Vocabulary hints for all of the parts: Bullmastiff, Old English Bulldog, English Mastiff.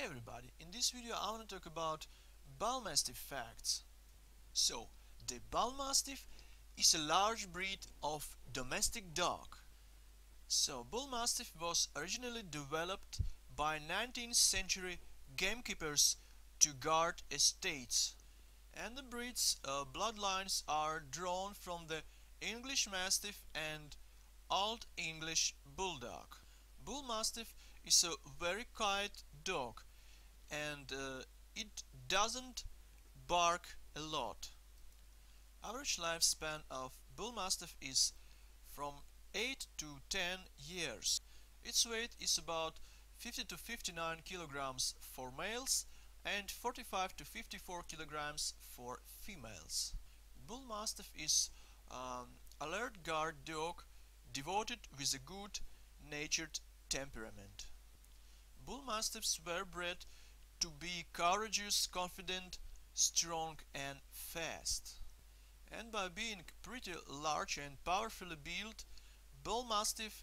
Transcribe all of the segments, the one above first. Hey everybody, in this video I want to talk about Bullmastiff facts. So, the Bullmastiff is a large breed of domestic dog. So, Bullmastiff was originally developed by 19th century gamekeepers to guard estates. And the breed's bloodlines are drawn from the English Mastiff and Old English Bulldog. Bullmastiff is a very quiet dog and it doesn't bark a lot. Average lifespan of Bullmastiff is from 8 to 10 years. Its weight is about 50 to 59 kilograms for males and 45 to 54 kilograms for females. Bullmastiff is alert guard dog devoted with a good-natured temperament. Bullmastiffs were bred to be courageous, confident, strong and fast. And by being pretty large and powerfully built, Bullmastiff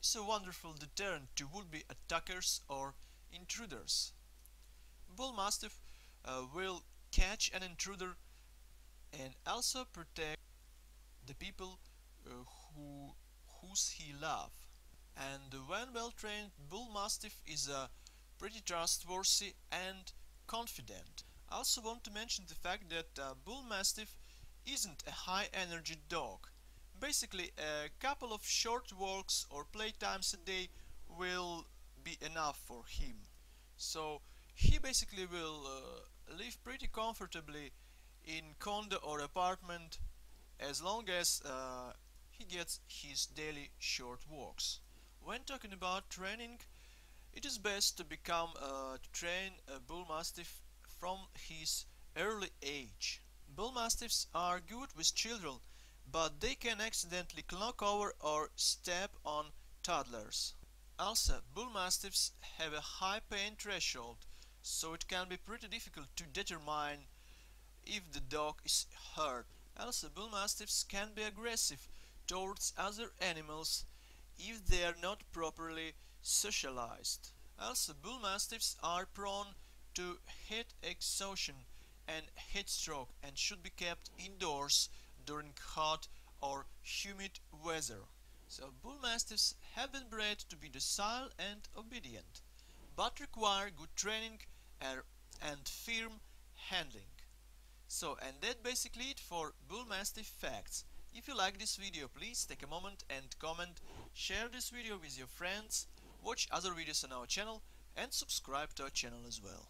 is a wonderful deterrent to would-be attackers or intruders. Bullmastiff will catch an intruder and also protect the people whose he loves. And when well-trained, Bullmastiff is pretty trustworthy and confident. I also want to mention the fact that Bullmastiff isn't a high-energy dog. Basically, a couple of short walks or playtimes a day will be enough for him. So he basically will live pretty comfortably in condo or apartment as long as he gets his daily short walks. When talking about training, it is best to train a Bullmastiff from his early age. Bullmastiffs are good with children, but they can accidentally knock over or step on toddlers. Also, Bullmastiffs have a high pain threshold, so it can be pretty difficult to determine if the dog is hurt. Also, Bullmastiffs can be aggressive towards other animals if they are not properly socialized. Also, Bullmastiffs are prone to heat exhaustion and heat stroke and should be kept indoors during hot or humid weather. So, Bullmastiffs have been bred to be docile and obedient, but require good training and firm handling. So, and that basically it for Bullmastiff facts. If you like this video, please take a moment and comment, share this video with your friends, watch other videos on our channel and subscribe to our channel as well.